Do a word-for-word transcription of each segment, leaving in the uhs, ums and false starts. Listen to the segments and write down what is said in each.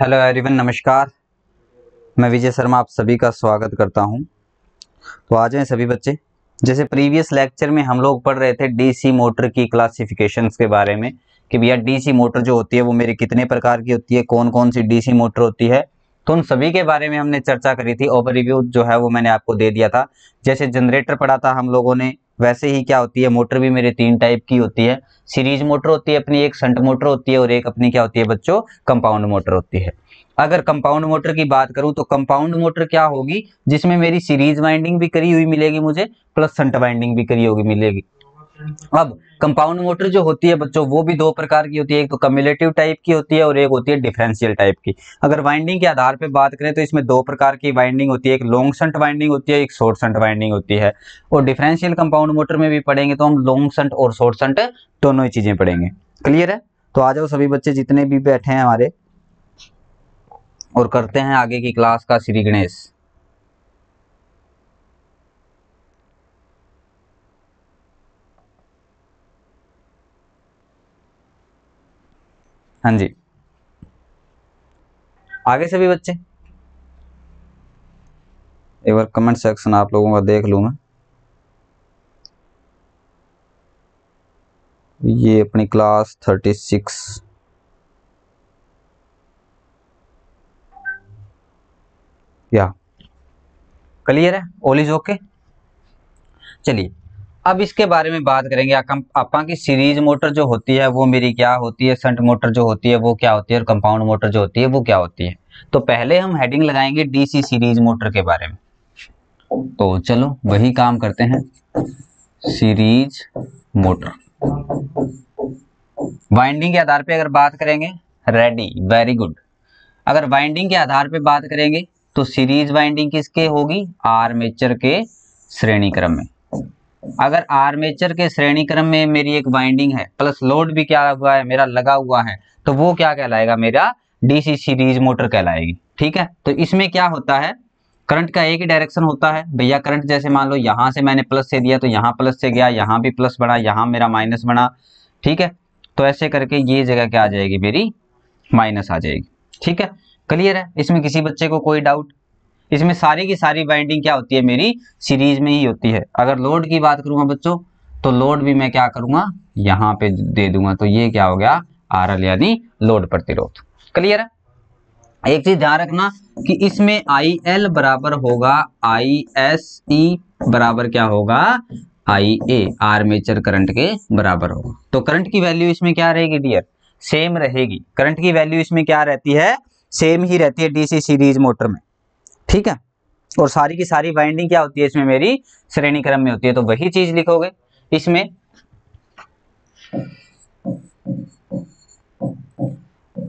Hello everyone, नमस्कार। मैं विजय शर्मा आप सभी का स्वागत करता हूं। तो आज हैं सभी बच्चे, जैसे प्रीवियस लेक्चर में हम लोग पढ़ रहे थे डीसी मोटर की क्लासिफिकेशंस के बारे में कि भैया डीसी मोटर जो होती है वो मेरे कितने प्रकार की होती है, कौन कौन सी डीसी मोटर होती है, तो उन सभी के बारे में हमने चर्चा करी थी। ओवरव्यू जो है वो मैंने आपको दे दिया था। जैसे जनरेटर पढ़ा था हम लोगों ने, वैसे ही क्या होती है मोटर भी मेरे तीन टाइप की होती है। सीरीज मोटर होती है अपनी, एक शंट मोटर होती है और एक अपनी क्या होती है बच्चों, कंपाउंड मोटर होती है। अगर कंपाउंड मोटर की बात करूं तो कंपाउंड मोटर क्या होगी, जिसमें मेरी सीरीज वाइंडिंग भी करी हुई मिलेगी मुझे, प्लस शंट वाइंडिंग भी करी होगी मिलेगी। अब कंपाउंड मोटर जो होती है बच्चों वो भी दो प्रकार की होती है, एक तो क्युमुलेटिव टाइप की होती है और एक होती है डिफरेंशियल टाइप की। अगर वाइंडिंग के आधार पे बात करें तो इसमें दो प्रकार की वाइंडिंग होती है, एक लॉन्ग शंट वाइंडिंग होती है, एक शॉर्ट शंट वाइंडिंग होती है। और डिफरेंशियल कंपाउंड मोटर में भी पढ़ेंगे तो हम लॉन्ग शंट और शॉर्ट शंट दोनों ही चीजें पढ़ेंगे। क्लियर है? तो आ जाओ सभी बच्चे जितने भी बैठे हैं हमारे, और करते हैं आगे की क्लास का श्री गणेश। हाँ जी, आगे सभी बच्चे एक बार कमेंट सेक्शन आप लोगों का देख लूँ मैं। ये अपनी क्लास थर्टी सिक्स या क्लियर है, ऑल इज ओके। चलिए अब इसके बारे में बात करेंगे आपा की सीरीज मोटर जो होती है वो मेरी क्या होती है, शंट मोटर जो होती है वो क्या होती है, और कंपाउंड मोटर जो होती है वो क्या होती है। तो पहले हम हेडिंग लगाएंगे डीसी सीरीज मोटर के बारे में। तो चलो वही काम करते हैं, सीरीज मोटर। वाइंडिंग के आधार पे अगर बात करेंगे, रेडी, वेरी गुड। अगर वाइंडिंग के आधार पे बात करेंगे तो सीरीज वाइंडिंग किसके होगी, आर्मेचर के श्रेणी क्रम में। अगर आर्मेचर के श्रेणी क्रम में मेरी एक वाइंडिंग है प्लस लोड भी क्या हुआ है मेरा लगा हुआ है, तो वो क्या कहलाएगा मेरा, डीसी सीरीज मोटर कहलाएगी। ठीक है, तो इसमें क्या होता है, करंट का एक ही डायरेक्शन होता है भैया। करंट जैसे मान लो यहाँ से मैंने प्लस से दिया तो यहाँ प्लस से गया, यहाँ भी प्लस बना, यहाँ मेरा माइनस बना। ठीक है, तो ऐसे करके ये जगह क्या आ जाएगी मेरी, माइनस आ जाएगी। ठीक है, क्लियर है, इसमें किसी बच्चे को कोई डाउट? इसमें सारी की सारी वाइंडिंग क्या होती है मेरी, सीरीज में ही होती है। अगर लोड की बात करूंगा बच्चों तो लोड भी मैं क्या करूंगा, यहाँ पे दे दूंगा, तो ये क्या हो गया, आरएल यानी लोड प्रतिरोध। क्लियर है? एक चीज ध्यान रखना कि इसमें आई एल बराबर होगा आई एस ई बराबर क्या होगा, आई ए, आर्मेचर करंट के बराबर होगा। तो करंट की वैल्यू इसमें क्या रहेगी डियर, सेम रहेगी। करंट की वैल्यू इसमें क्या रहती है, सेम ही रहती है डीसी सीरीज मोटर में। ठीक है, और सारी की सारी वाइंडिंग क्या होती है इसमें मेरी, श्रेणी क्रम में होती है, तो वही चीज लिखोगे इसमें।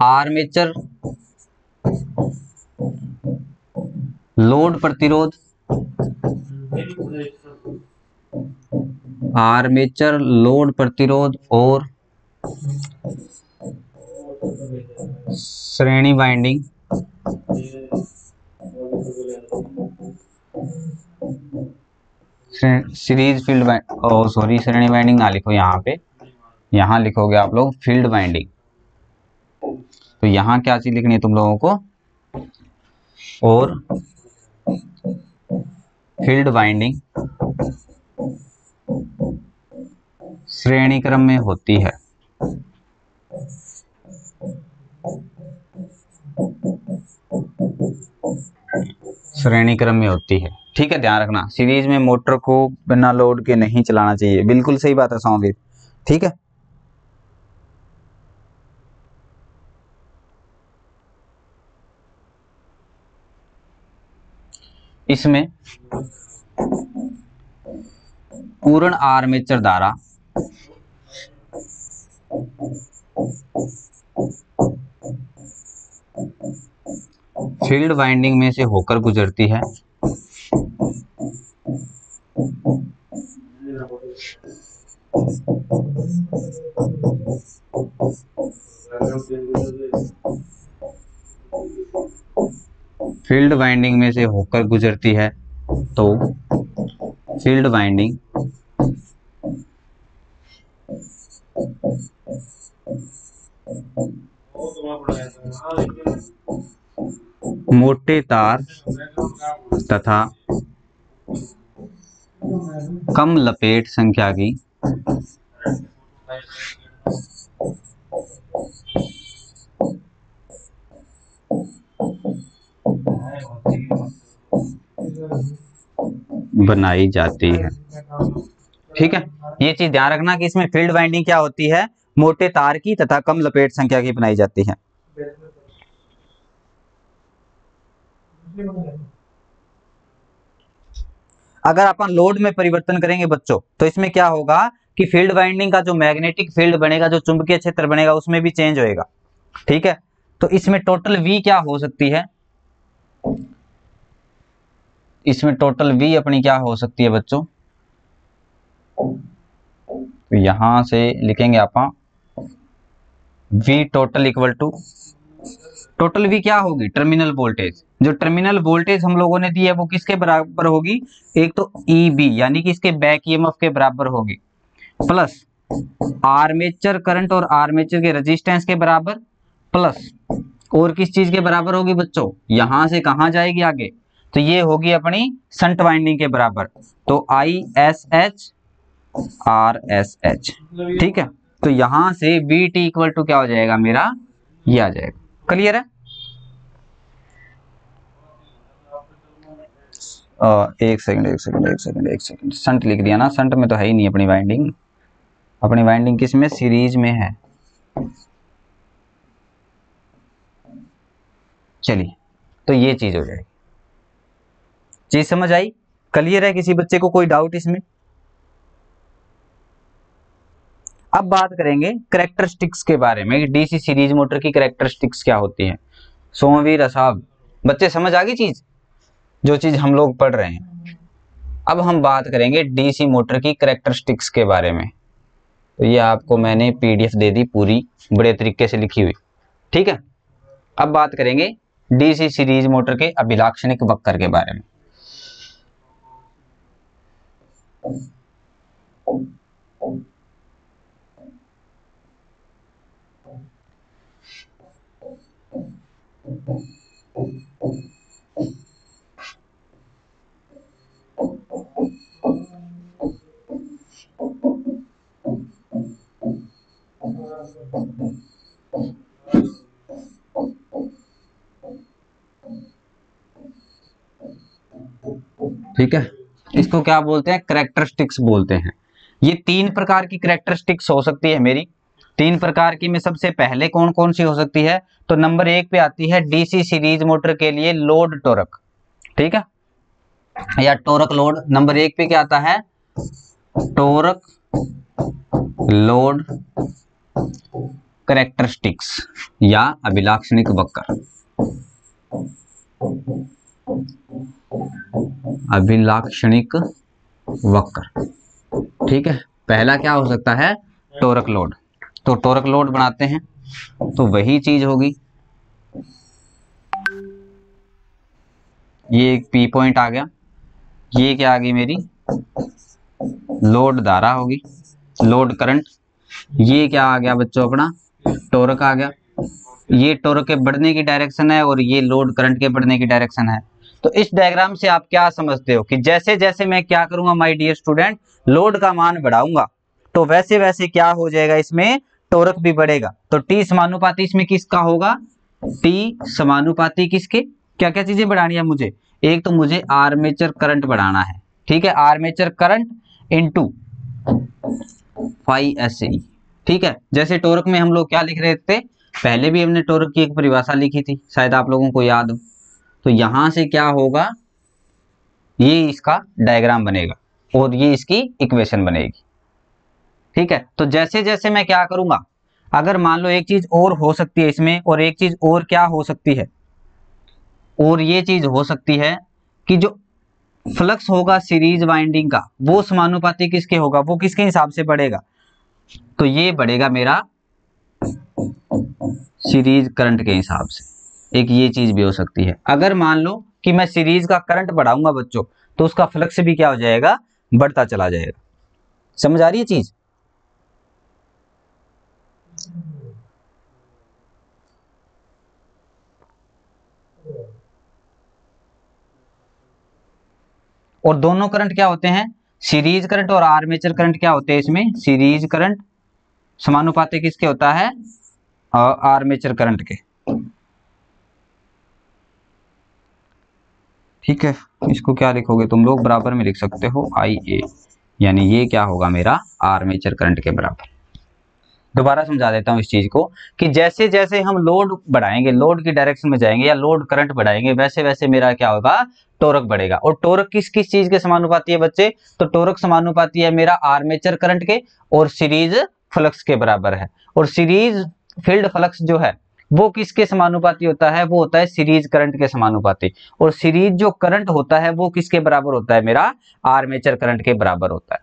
आर्मेचर लोड प्रतिरोध, आर्मेचर लोड प्रतिरोध और श्रेणी वाइंडिंग सीरीज फील्ड वाइंडिंग, ओ सॉरी श्रेणी वाइंडिंग ना लिखो यहाँ पे, यहाँ लिखोगे आप लोग फील्ड वाइंडिंग। तो यहाँ क्या चीज लिखनी है तुम लोगों को, और फील्ड वाइंडिंग श्रेणी क्रम में होती है। श्रेणी क्रम में होती है, ठीक है, ध्यान रखना। सीरीज में मोटर को बिना लोड के नहीं चलाना चाहिए, बिल्कुल सही बात है सामवीर। ठीक है, इसमें पूर्ण आर्मेचर धारा फील्ड वाइंडिंग में से होकर गुजरती है। फील्ड वाइंडिंग में से होकर गुजरती है तो फील्ड वाइंडिंग मोटे तार तथा कम लपेट संख्या की बनाई जाती है। ठीक है, ये चीज ध्यान रखना कि इसमें फील्ड वाइंडिंग क्या होती है, मोटे तार की तथा कम लपेट संख्या की बनाई जाती है। अगर अपन लोड में परिवर्तन करेंगे बच्चों, तो इसमें क्या होगा कि फील्ड वाइंडिंग का जो मैग्नेटिक फील्ड बनेगा, जो चुंबकीय क्षेत्र बनेगा, उसमें भी चेंज होएगा। ठीक है, तो इसमें टोटल V क्या हो सकती है, इसमें टोटल V अपनी क्या हो सकती है बच्चों, तो यहां से लिखेंगे आप V total equal to, total V क्या होगी, टर्मिनल वोल्टेज, जो टर्मिनल वोल्टेज हम लोगों ने दी है वो किसके बराबर होगी, एक तो E B यानी कि इसके बैक ईएमएफ के बराबर होगी, प्लस आर्मेचर करंट और आर्मेचर के रेजिस्टेंस के बराबर, प्लस और किस चीज के बराबर होगी बच्चों, यहां से कहां जाएगी आगे, तो ये होगी अपनी शंट वाइंडिंग के बराबर, तो I S H R S H. ठीक है, तो यहां से बी टी इक्वल टू क्या हो जाएगा मेरा, ये आ जाएगा। क्लियर है? आ, एक सेकंड एक सेकंड एक सेकंड एक सेकंड शंट लिख दिया ना, शंट में तो है ही नहीं अपनी वाइंडिंग, अपनी वाइंडिंग किस में, सीरीज में है। चलिए, तो ये चीज हो जाएगी। चीज समझ आई? क्लियर है? किसी बच्चे को कोई डाउट इसमें? अब बात करेंगे करैक्टरिस्टिक्स के बारे में, डीसी सीरीज मोटर की करैक्टरिस्टिक्स क्या होती है। सोमवीर असाब बच्चे समझ आ गई चीज, जो चीज हम लोग पढ़ रहे हैं। अब हम बात करेंगे डीसी मोटर की करैक्टरिस्टिक्स के बारे में। तो ये आपको मैंने पीडीएफ दे दी पूरी, बड़े तरीके से लिखी हुई। ठीक है, अब बात करेंगे डीसी सीरीज मोटर के अभिलाक्षणिक वक्र के बारे में। ठीक है, इसको क्या बोलते हैं, करैक्टरिस्टिक्स बोलते हैं। ये तीन प्रकार की करैक्टरिस्टिक्स हो सकती है मेरी, तीन प्रकार की में सबसे पहले कौन कौन सी हो सकती है, तो नंबर एक पे आती है डीसी सीरीज मोटर के लिए लोड टोरक। ठीक है, या टोरक लोड, नंबर एक पे क्या आता है, टोरक लोड करैक्टरिस्टिक्स या अभिलाक्षणिक वक्र, अभिलाक्षणिक वक्र। ठीक है, पहला क्या हो सकता है, टोरक लोड, तो टोरक लोड बनाते हैं तो वही चीज होगी, ये एक पी पॉइंट आ गया, ये क्या आ गई मेरी, लोड धारा होगी, लोड करंट, ये क्या आ गया बच्चों अपना, टोरक आ गया, ये टोरक के बढ़ने की डायरेक्शन है और ये लोड करंट के बढ़ने की डायरेक्शन है। तो इस डायग्राम से आप क्या समझते हो कि जैसे जैसे मैं क्या करूंगा माय डियर स्टूडेंट, लोड का मान बढ़ाऊंगा, तो वैसे वैसे क्या हो जाएगा, इसमें टोरक भी बढ़ेगा। तो टी समानुपाती इसमें किसका होगा, टी समानुपाती किसके, क्या क्या चीजें बढ़ानी है मुझे, एक तो मुझे आर्मेचर करंट बढ़ाना है। ठीक है, armature current into phi S E. ठीक है, जैसे टोरक में हम लोग क्या लिख रहे थे, पहले भी हमने टोरक की एक परिभाषा लिखी थी, शायद आप लोगों को याद हो। तो यहां से क्या होगा, ये इसका डायग्राम बनेगा और ये इसकी इक्वेशन बनेगी। ठीक है, तो जैसे जैसे मैं क्या करूंगा, अगर मान लो एक चीज और हो सकती है इसमें, और एक चीज और क्या हो सकती है, और ये चीज हो सकती है कि जो फ्लक्स होगा सीरीज वाइंडिंग का, वो समानुपाती किसके होगा, वो किसके हिसाब से बढ़ेगा, तो ये बढ़ेगा मेरा सीरीज करंट के हिसाब से। एक ये चीज भी हो सकती है, अगर मान लो कि मैं सीरीज का करंट बढ़ाऊंगा बच्चों, तो उसका फ्लक्स भी क्या हो जाएगा, बढ़ता चला जाएगा। समझ आ रही है चीज? और दोनों करंट क्या होते हैं, सीरीज करंट और आर्मेचर करंट क्या होते हैं इसमें, सीरीज करंट समानुपातिक किसके होता है और आर्मेचर करंट के। ठीक है, इसको क्या लिखोगे तुम लोग, बराबर में लिख सकते हो आई ए, यानी ये क्या होगा मेरा आर्मेचर करंट के बराबर। दोबारा समझा देता हूँ इस चीज को कि जैसे जैसे हम लोड बढ़ाएंगे, लोड की डायरेक्शन में जाएंगे या लोड करंट बढ़ाएंगे, वैसे वैसे मेरा क्या होगा, टोरक बढ़ेगा। और टोरक किस किस चीज के समानुपाती है बच्चे, तो टोरक समानुपाती है मेरा आर्मेचर करंट के और सीरीज फ्लक्स के बराबर है। और सीरीज फील्ड फ्लक्स जो है वो किसके समानुपाती होता है, वो होता है सीरीज करंट के समानुपाती। और सीरीज जो करंट होता है वो किसके बराबर होता है, मेरा आर्मेचर करंट के बराबर होता है।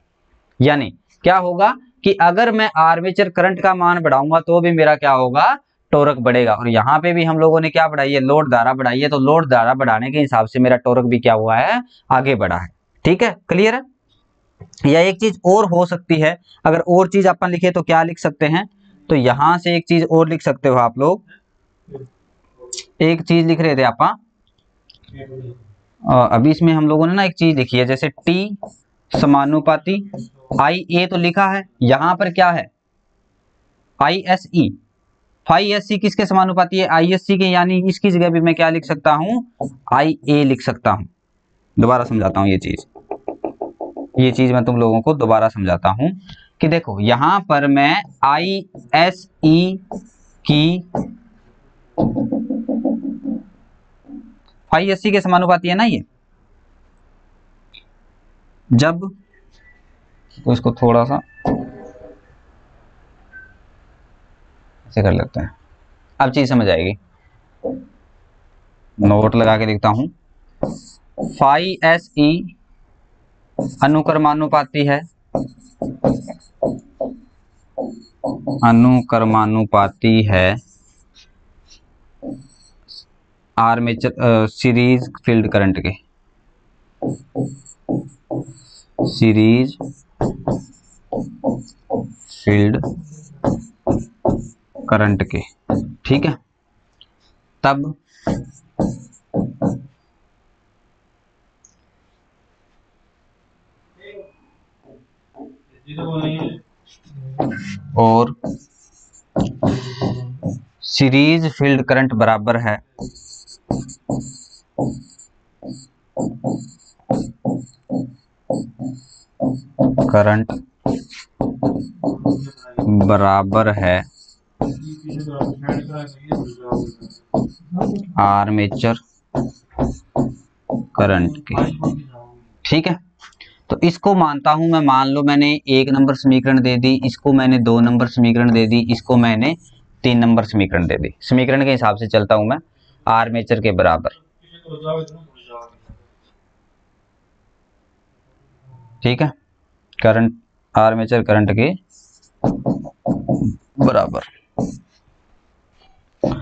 यानी क्या होगा कि अगर मैं आर्मेचर करंट का मान बढ़ाऊंगा तो भी मेरा क्या होगा, टोरक बढ़ेगा। और यहाँ पे भी हम लोगों ने क्या बढ़ाई है, लोड धारा बढ़ाई है, तो लोड धारा बढ़ाने के हिसाब से मेरा टोरक भी क्या हुआ है, आगे बढ़ा है। ठीक है, क्लियर है। या एक चीज और हो सकती है, अगर और चीज अपन लिखे तो क्या लिख सकते हैं, तो यहाँ से एक चीज और लिख सकते हो आप लोग, एक चीज लिख रहे थे आपा अभी, इसमें हम लोगों ने ना एक चीज लिखी है जैसे टी समानुपाती आई ए तो लिखा है, यहां पर क्या है I S E, I S C किसके समानुपाती है, आई एस सी के, यानी इसकी जगह भी मैं क्या लिख सकता हूं, आई ए लिख सकता हूं। दोबारा समझाता हूं ये चीज, ये चीज मैं तुम लोगों को दोबारा समझाता हूं कि देखो यहां पर मैं आई एस ई की, आई एस सी के समानुपाती है ना ये, जब तो इसको थोड़ा सा ऐसे कर लेते हैं, अब चीज समझ आएगी। नोट लगा के लिखता हूं, फाई एस ई अनुकर्मानुपाती है, अनुकर्मानुपाती है आर्मेचर सीरीज फील्ड करंट के, सीरीज फील्ड करंट के। ठीक है, तब और सीरीज फील्ड करंट बराबर है करंट बराबर है आर्मेचर करंट के। ठीक है, तो इसको मानता हूं मैं, मान लो मैंने एक नंबर समीकरण दे दी, इसको मैंने दो नंबर समीकरण दे दी, इसको मैंने तीन नंबर समीकरण दे दी, समीकरण के हिसाब से चलता हूं मैं, आर्मेचर के बराबर। ठीक है, करंट आर्मेचर करंट के बराबर,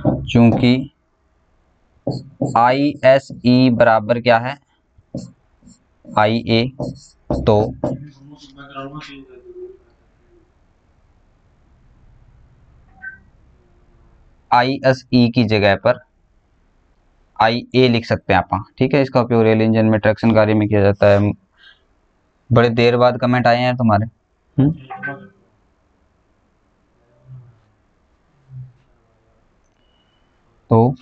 क्योंकि आई एस ई बराबर क्या है आई ए, तो आई एस ई की जगह पर आई ए लिख सकते हैं आप। ठीक है, इसका उपयोग रेल इंजन में ट्रैक्शन कार्य में किया जाता है। बड़े देर बाद कमेंट आए हैं तुम्हारे, हुँ? तो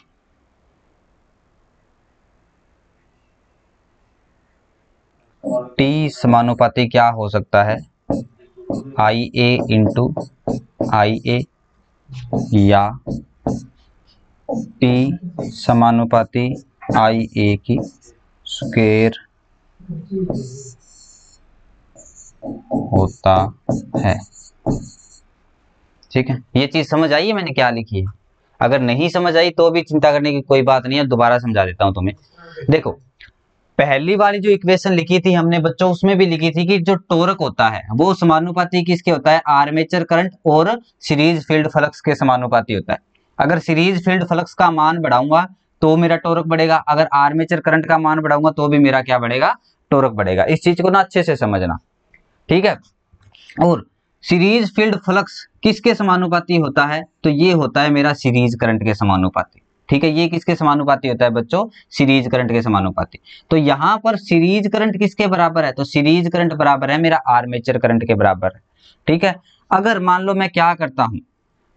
टी समानुपाती क्या हो सकता है, आई ए इंटू आई ए, या टी समानुपाती आई ए की स्क्वायर होता है। ठीक है, ये चीज समझ आई है मैंने क्या लिखी है। अगर नहीं समझ आई तो भी चिंता करने की कोई बात नहीं है, दोबारा समझा देता हूं तुम्हें। देखो, पहली वाली जो इक्वेशन लिखी थी हमने बच्चों, उसमें भी लिखी थी कि जो टोरक होता है वो समानुपाती किसके होता है, आर्मेचर करंट और सीरीज फील्ड फ्लक्स के समानुपाती होता है। अगर सीरीज फील्ड फ्लक्स का मान बढ़ाऊंगा तो मेरा टोरक बढ़ेगा, अगर आर्मेचर करंट का मान बढ़ाऊंगा तो भी मेरा क्या बढ़ेगा, टोरक बढ़ेगा। इस चीज को ना अच्छे से समझना, ठीक है। और सीरीज फील्ड फ्लक्स किसके समानुपाती होता है, तो ये होता है मेरा सीरीज करंट के समानुपाती। ठीक है, ये किसके समानुपाती होता है बच्चों, सीरीज करंट के समानुपाती। तो यहाँ पर सीरीज करंट किसके बराबर है, तो सीरीज करंट बराबर है मेरा आर्मेचर करंट के बराबर है। ठीक है, अगर मान लो मैं क्या करता हूँ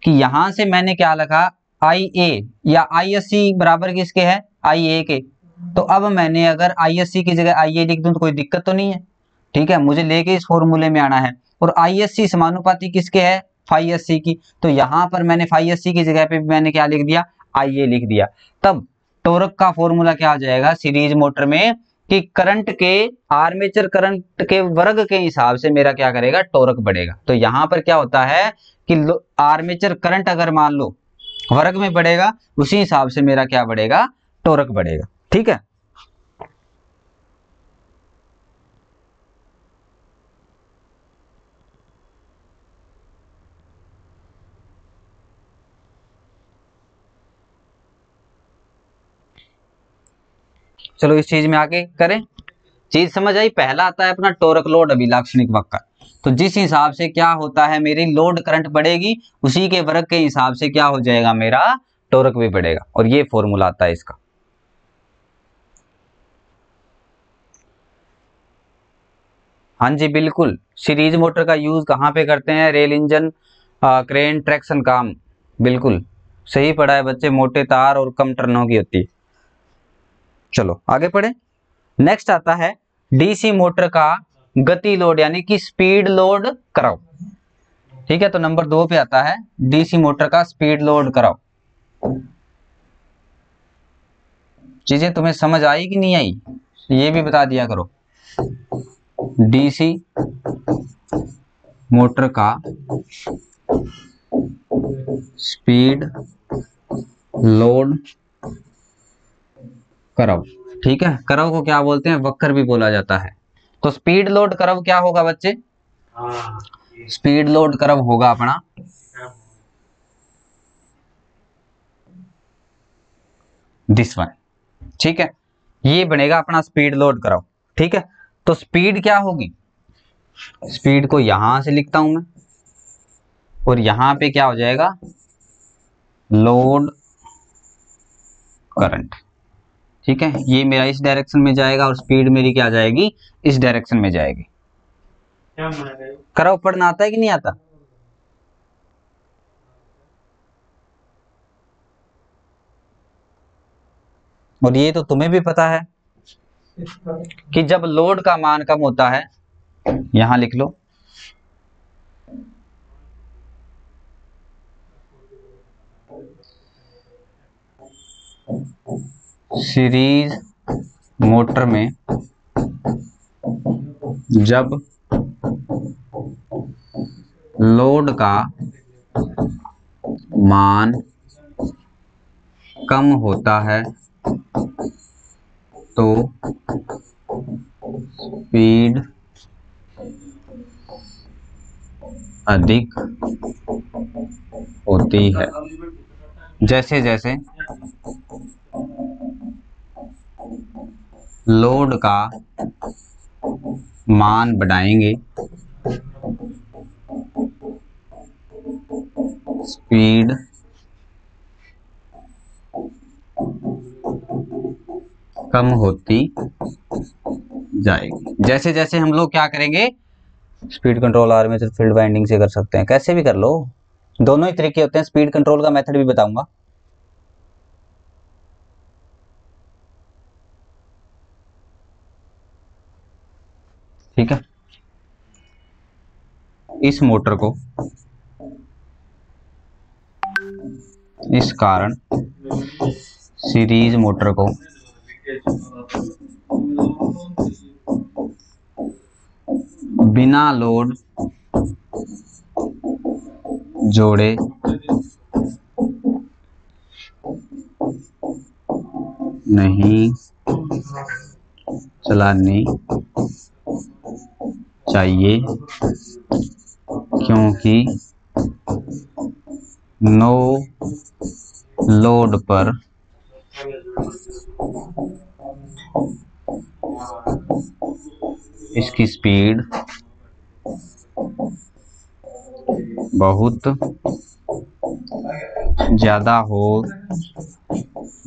कि यहाँ से मैंने क्या लगा आई ए या आई एस सी बराबर किसके है, आई ए के। तो अब मैंने अगर आई एस सी की जगह आई ए लिख दूं तो कोई दिक्कत तो नहीं है। ठीक है, मुझे लेके इस फॉर्मूले में आना है और आई एस सी समानुपाती किसके है, फाई एस सी की। तो यहाँ पर मैंने फाई एस सी की जगह पे मैंने क्या लिख दिया, आई ए लिख दिया। तब टोरक का फॉर्मूला क्या हो जाएगा सीरीज मोटर में कि करंट के आर्मेचर करंट के वर्ग के हिसाब से मेरा क्या करेगा, टोरक बढ़ेगा। तो यहाँ पर क्या होता है कि आर्मेचर करंट अगर मान लो वर्ग में बढ़ेगा, उसी हिसाब से मेरा क्या बढ़ेगा, टोरक बढ़ेगा। ठीक है, चलो इस चीज में आगे करें। चीज समझ आई, पहला आता है अपना टोरक लोड अभिलाक्षणिक वक्र। तो जिस हिसाब से क्या होता है मेरी लोड करंट बढ़ेगी, उसी के वर्ग के हिसाब से क्या हो जाएगा मेरा टोरक भी बढ़ेगा, और ये फॉर्मूला आता है इसका। हाँ जी बिल्कुल, सीरीज मोटर का यूज कहाँ पे करते हैं, रेल इंजन, क्रेन, ट्रैक्शन काम, बिल्कुल सही पढ़ा है बच्चे, मोटे तार और कम टर्नों की होती है। चलो आगे पढ़े। नेक्स्ट आता है डीसी मोटर का गति लोड यानी कि स्पीड लोड कराओ। ठीक है, तो नंबर दो पे आता है डीसी मोटर का स्पीड लोड कराओ। चीजें तुम्हें समझ आई कि नहीं आई ये भी बता दिया करो। डीसी मोटर का स्पीड लोड करव, ठीक है, करव को क्या बोलते हैं, वक्र भी बोला जाता है। तो स्पीड लोड करव क्या होगा बच्चे, स्पीड लोड करव होगा अपना दिस वन। ठीक है, ये बनेगा अपना स्पीड लोड करव। ठीक है, तो स्पीड क्या होगी, स्पीड को यहां से लिखता हूं मैं और यहां पे क्या हो जाएगा लोड करंट। ठीक है, ये मेरा इस डायरेक्शन में जाएगा और स्पीड मेरी क्या जाएगी, इस डायरेक्शन में जाएगी। कर्व पढ़ना आता है कि नहीं आता, और ये तो तुम्हें भी पता है कि जब लोड का मान कम होता है, यहां लिख लो, सीरीज मोटर में जब लोड का मान कम होता है तो स्पीड अधिक होती है। जैसे जैसे लोड का मान बढ़ाएंगे स्पीड कम होती जाएगी। जैसे जैसे हम लोग क्या करेंगे, speed control armature field winding से कर सकते हैं, कैसे भी कर लो, दोनों ही तरीके होते हैं। स्पीड कंट्रोल का मेथड भी बताऊंगा। ठीक है, इस मोटर को इस कारण सीरीज मोटर को बिना लोड जोड़े नहीं चलानी चाहिए, क्योंकि नो लोड पर इसकी स्पीड बहुत ज्यादा हो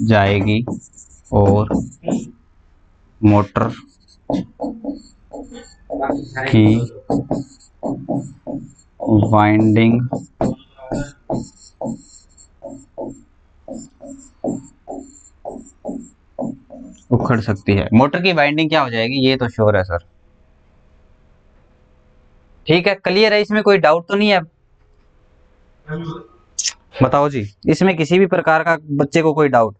जाएगी और मोटर की वाइंडिंग उखड़ सकती है। मोटर की वाइंडिंग क्या हो जाएगी ये तो श्योर है सर। ठीक है, क्लियर है, इसमें कोई डाउट तो नहीं है? बताओ जी, इसमें किसी भी प्रकार का बच्चे को कोई डाउट?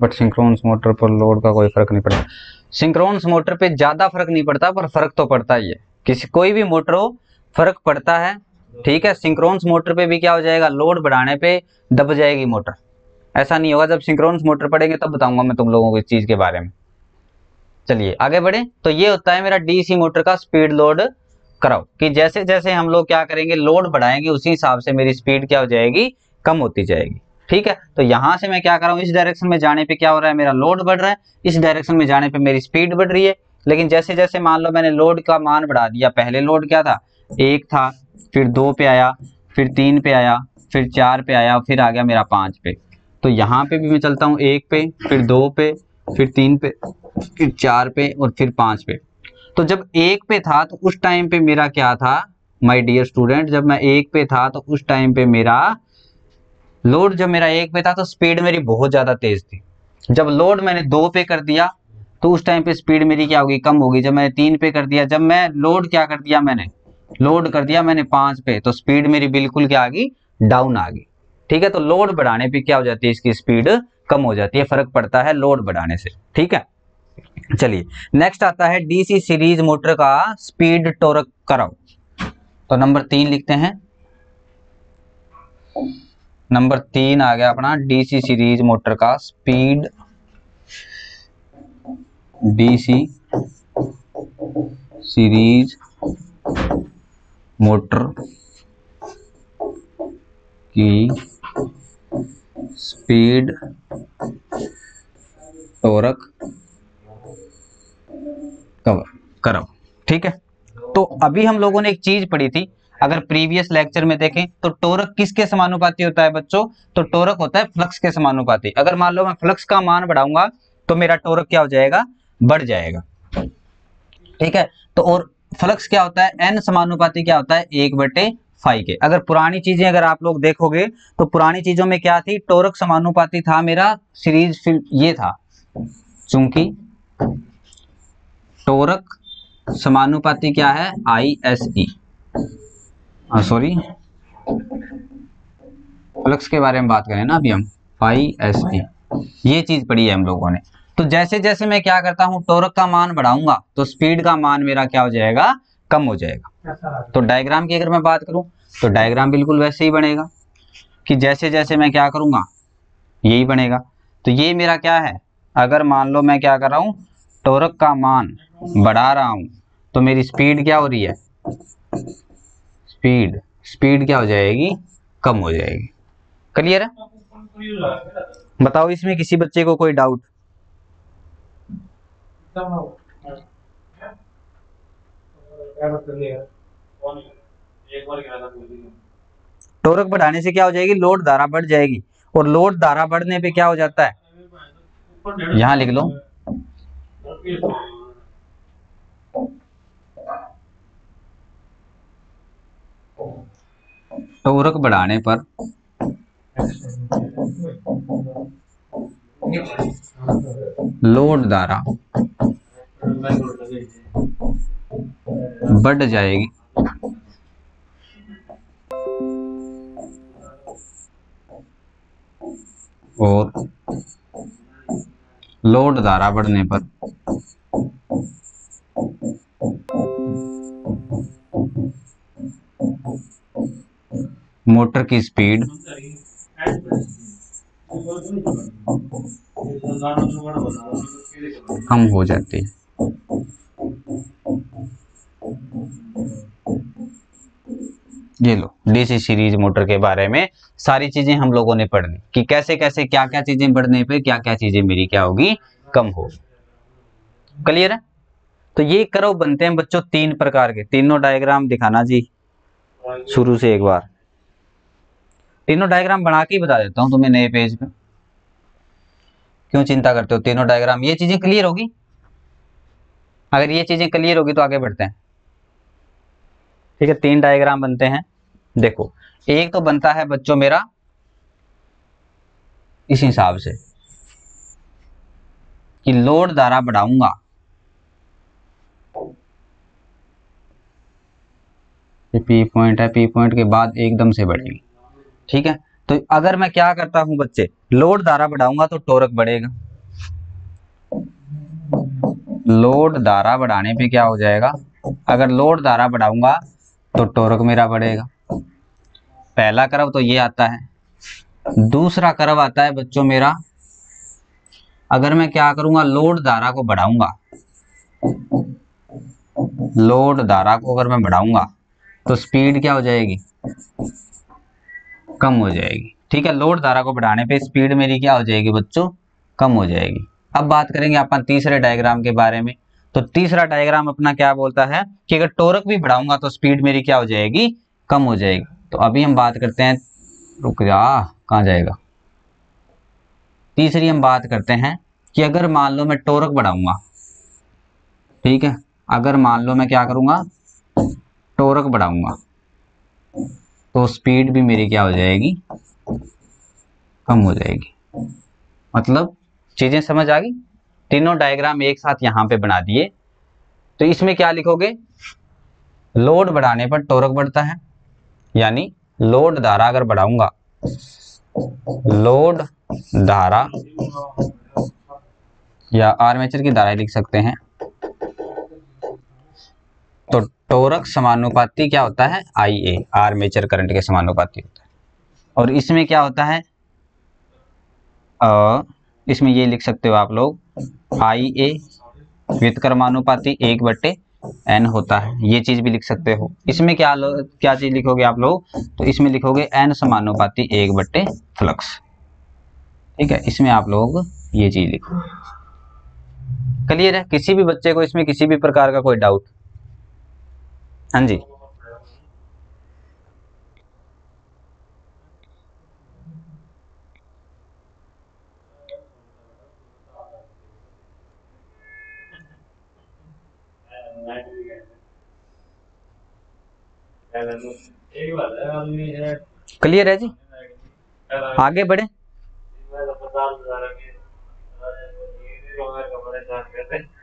बट सिंक्रोनस मोटर पर लोड का कोई फर्क नहीं पड़ता। सिंक्रोनस मोटर पे ज्यादा फर्क नहीं पड़ता, पर फर्क तो पड़ता ही है, किसी कोई भी मोटर हो फर्क पड़ता है। ठीक है, सिंक्रोनस मोटर पे भी क्या हो जाएगा, लोड बढ़ाने पे दब जाएगी मोटर। ऐसा नहीं होगा, जब सिंक्रोनस मोटर पड़ेंगे तब बताऊंगा मैं तुम लोगों को इस चीज के बारे में। चलिए आगे बढ़े। तो ये होता है मेरा डीसी मोटर का स्पीड लोड कराओ, कि जैसे जैसे हम लोग क्या करेंगे, लोड बढ़ाएंगे, उसी हिसाब से मेरी स्पीड क्या हो जाएगी, कम होती जाएगी। ठीक है, तो यहां से मैं क्या कर रहा हूँ, इस डायरेक्शन में जाने पे क्या हो रहा है, मेरा लोड बढ़ रहा है, इस डायरेक्शन में जाने पे मेरी स्पीड बढ़ रही है। लेकिन जैसे जैसे मान लो मैंने लोड का मान बढ़ा दिया, पहले लोड क्या था, एक था, फिर दो पे आया, फिर तीन पे आया, फिर चार पे आया, फिर आ गया मेरा पाँच पे। तो यहाँ पे भी मैं चलता हूँ एक पे, फिर दो पे, फिर तीन पे, फिर चार पे और फिर पाँच पे। तो जब एक पे था तो उस टाइम पे मेरा क्या था माय डियर स्टूडेंट, जब मैं एक पे था तो उस टाइम पे मेरा लोड, जब मेरा एक पे था तो स्पीड मेरी बहुत ज़्यादा तेज़ थी। जब लोड मैंने दो पे कर दिया तो उस टाइम पे स्पीड मेरी क्या होगी, कम होगी। जब मैंने तीन पे कर दिया, जब मैं लोड क्या कर दिया, मैंने लोड कर दिया मैंने पाँच पे, तो स्पीड मेरी बिल्कुल क्या आ गई, डाउन आ गई। ठीक है, तो लोड बढ़ाने पे क्या हो जाती है, इसकी स्पीड कम हो जाती है, फर्क पड़ता है लोड बढ़ाने से। ठीक है, चलिए नेक्स्ट आता है डीसी सीरीज मोटर का स्पीड टोरक कराओ। तो नंबर तीन लिखते हैं, नंबर तीन आ गया अपना डीसी सीरीज मोटर का स्पीड, डीसी सीरीज मोटर की स्पीड टोरक कवर कराओ। ठीक है, तो अभी हम लोगों ने एक चीज पढ़ी थी, अगर प्रीवियस लेक्चर में देखें तो टोरक किसके समानुपाती होता है बच्चों, तो टोरक होता है फ्लक्स के समानुपाती। अगर मान लो मैं फ्लक्स का मान बढ़ाऊंगा तो मेरा टोरक क्या हो जाएगा, बढ़ जाएगा। ठीक है, तो और फ्लक्स क्या होता है, एन समानुपाती क्या होता है, एक बटे फाई के। अगर पुरानी चीजें अगर आप लोग देखोगे तो पुरानी चीजों में क्या थी, टोरक समानुपाती था मेरा सीरीज फील्ड, ये था। चूंकि टोरक समानुपाती क्या है, I S E, sorry flux के बारे में बात करें ना अभी हम, फाई एस ई, ये चीज पढ़ी है हम लोगों ने। तो जैसे जैसे मैं क्या करता हूँ, टोरक का मान बढ़ाऊंगा तो स्पीड का मान मेरा क्या हो जाएगा, कम हो जाएगा। तो डायग्राम की अगर मैं बात करूं तो डायग्राम बिल्कुल वैसे ही बनेगा, कि जैसे जैसे मैं क्या करूंगा यही बनेगा। तो ये मेरा क्या है, अगर मान लो मैं क्या कर रहा हूं, टोरक का मान बढ़ा रहा हूं तो मेरी स्पीड क्या हो रही है, स्पीड स्पीड क्या हो जाएगी, कम हो जाएगी। क्लियर है? बताओ इसमें किसी बच्चे को कोई डाउट? टोरक बढ़ाने से क्या हो जाएगी, लोड धारा बढ़ जाएगी, और लोड धारा बढ़ने पे क्या हो जाता है, यहाँ लिख लो, टोरक बढ़ाने पर लोड धारा बढ़ जाएगी। और लोड धारा बढ़ने पर मोटर की स्पीड कम हो जाती है। ये लो, डीसी सीरीज मोटर के बारे में सारी चीजें हम लोगों ने पढ़ ली, कि कैसे कैसे क्या क्या चीजें बढ़ने पे क्या क्या चीजें मेरी क्या होगी, कम होगी। क्लियर है। तो ये कर्व बनते हैं बच्चों तीन प्रकार के। तीनों डायग्राम दिखाना जी शुरू से एक बार, तीनों डायग्राम बना के ही बता देता हूं तुम्हें नए पेज पे, क्यों चिंता करते हो। तीनों डायग्राम ये चीजें क्लियर होगी, अगर ये चीजें क्लियर होगी तो आगे बढ़ते हैं। ठीक है, तीन डायग्राम बनते हैं। देखो एक तो बनता है बच्चों मेरा इस हिसाब से कि लोड धारा बढ़ाऊंगा, ये पी पॉइंट है, पी पॉइंट के बाद एकदम से बढ़ेगी। ठीक है, तो अगर मैं क्या करता हूं बच्चे, लोड धारा बढ़ाऊंगा तो टोरक बढ़ेगा। लोड धारा बढ़ाने पे क्या हो जाएगा, अगर लोड धारा बढ़ाऊंगा तो टोरक मेरा बढ़ेगा। पहला कर्व तो ये आता है। दूसरा कर्व आता है बच्चों मेरा, अगर मैं क्या करूंगा, लोड धारा को बढ़ाऊंगा, लोड धारा को अगर मैं बढ़ाऊंगा तो स्पीड क्या हो जाएगी, कम हो जाएगी। ठीक है, लोड धारा को बढ़ाने पे स्पीड मेरी क्या हो जाएगी बच्चों, कम हो जाएगी। अब बात करेंगे अपन तीसरे डायग्राम के बारे में। तो तीसरा डायग्राम अपना क्या बोलता है कि अगर टोरक भी बढ़ाऊंगा तो स्पीड मेरी क्या हो जाएगी, कम हो जाएगी। तो अभी हम बात करते हैं, रुक जा कहाँ जाएगा, तीसरी हम बात करते हैं कि अगर मान लो मैं टोरक बढ़ाऊंगा। ठीक है, अगर मान लो मैं क्या करूंगा, टोरक बढ़ाऊंगा तो स्पीड भी मेरी क्या हो जाएगी, कम हो जाएगी। मतलब चीजें समझ आ गई। तीनों डायग्राम एक साथ यहां पे बना दिए। तो इसमें क्या लिखोगे, लोड बढ़ाने पर टोरक बढ़ता है, यानी लोड धारा अगर बढ़ाऊंगा, लोड धारा या आर्मेचर की धारा लिख सकते हैं, तो टोरक समानुपाती क्या होता है, आई ए, आर्मेचर करंट के समानुपाती होता है। और इसमें क्या होता है, आ, इसमें ये लिख सकते हो आप लोग, आई ए व्युत्क्रमानुपाती एक बट्टे एन होता है, ये चीज भी लिख सकते हो। इसमें क्या क्या चीज लिखोगे आप लोग, तो इसमें लिखोगे एन समानुपाती एक बट्टे फ्लक्स। ठीक है, इसमें आप लोग ये चीज लिखो। क्लियर है किसी भी बच्चे को, इसमें किसी भी प्रकार का कोई डाउट। हाँ जी, क्लियर है जी, आगे बढ़े। तो तो तो तो तो तो तो तो तो